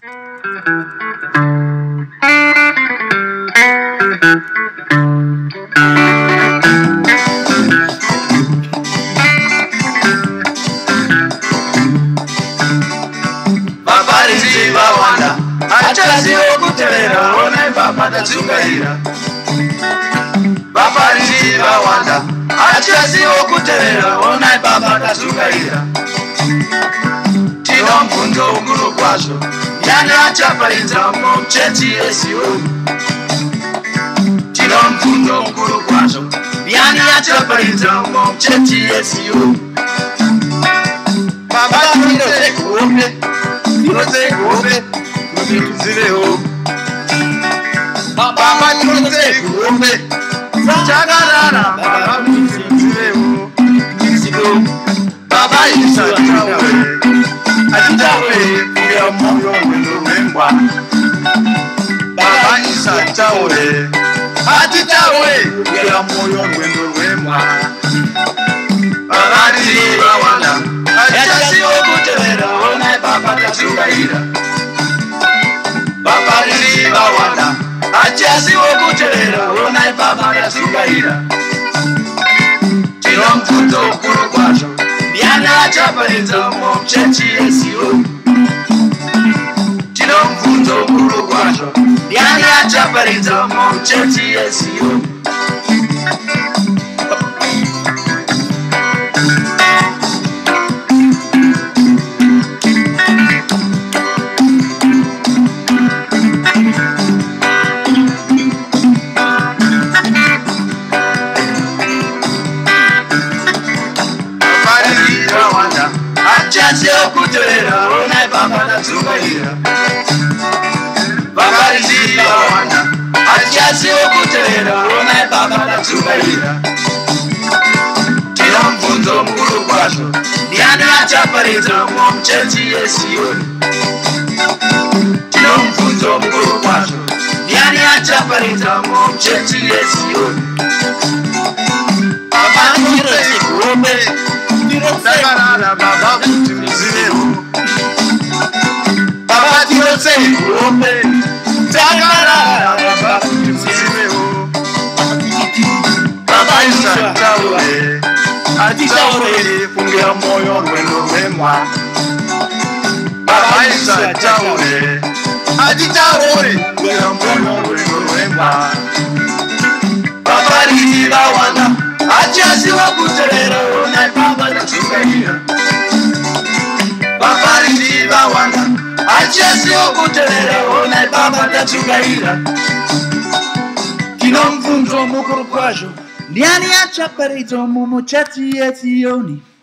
Vaparidzi Vawanda, achaziwe kutelera one vapata dzungaira. Vaparidzi Vawanda, achaziwe kutelera one vapata dzungaira. Tino mpunzo ukuru kwazvo, yani achaparidza muchechi esiwo. Tino mpunzo ukuru kwazvo, yani achaparidza muchechi esiwo. Baba ndinote kuombe. Vaparidzi Vawanda, achaziwe kuteerera onai vapata dzungaira. Tino mubvunzo mukuru kwazvo, ndiani achaparidza muchechi yesiwo. Tino mubvunzo mukuru kwazvo, ndiani achaparidza muchechi yesiwo. Vaparidzi Vawanda, achaziwe kuteerera onai vapata dzungaira. Tino mubvunzo mukuru kwazvo, ndiani achaparidza muchechi yesiwo. Tino mubvunzo mukuru kwazvo, ndiani achaparidza muchechi yesiwo. Baba ndinote kuombe, ndinodakarira baba kuti muzivewo. Baba ndinote kuombe. Vaparidzi Vawanda, achaziwe kuteerera onai vapata dzungaira. Vaparidzi Vawanda, achaziwe kuteerera onai vapata dzungaira. Tino mubvunzo mukuru kwazvo, ndiani achaparidza muchechi yesiwo.